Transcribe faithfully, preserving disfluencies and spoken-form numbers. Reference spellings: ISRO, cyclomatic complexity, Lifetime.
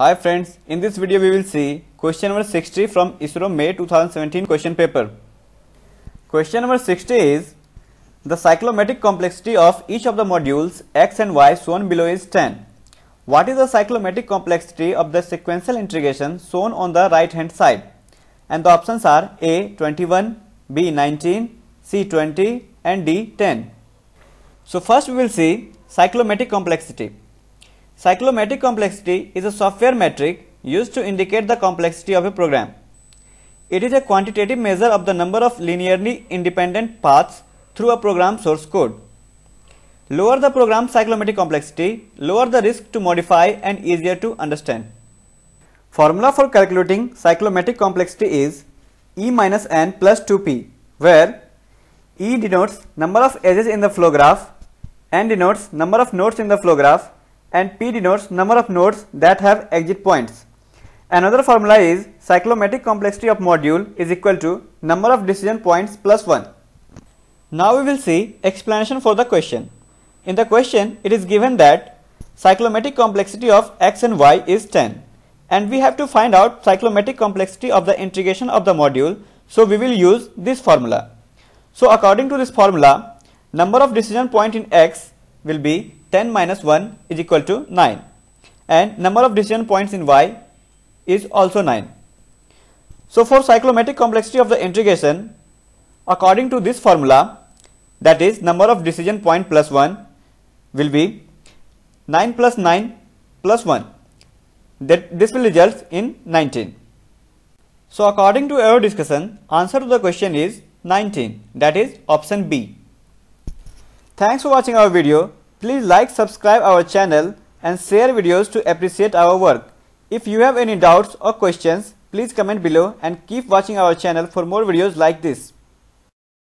Hi friends, in this video we will see question number sixty from ISRO May two thousand seventeen question paper. Question number sixty is, the cyclomatic complexity of each of the modules X and Y shown below is ten. What is the cyclomatic complexity of the sequential integration shown on the right hand side? And the options are A twenty-one, B nineteen, C twenty and D ten. So first we will see cyclomatic complexity. Cyclomatic complexity is a software metric used to indicate the complexity of a program. It is a quantitative measure of the number of linearly independent paths through a program source code. Lower the program cyclomatic complexity, lower the risk to modify and easier to understand. Formula for calculating cyclomatic complexity is E minus n plus two p, where E denotes number of edges in the flow graph, N denotes number of nodes in the flow graph, and P denotes number of nodes that have exit points. Another formula is cyclomatic complexity of module is equal to number of decision points plus one. Now we will see explanation for the question. In the question, it is given that cyclomatic complexity of X and Y is ten, and we have to find out cyclomatic complexity of the integration of the module, so we will use this formula. So according to this formula, number of decision point in X will be ten minus one is equal to nine, and number of decision points in Y is also nine. So for cyclomatic complexity of the integration, according to this formula, that is number of decision point plus one will be nine plus nine plus one, that this will result in nineteen. So according to our discussion, answer to the question is nineteen, that is option B. Thanks for watching our video. Please like, subscribe our channel and share videos to appreciate our work. If you have any doubts or questions, please comment below and keep watching our channel for more videos like this.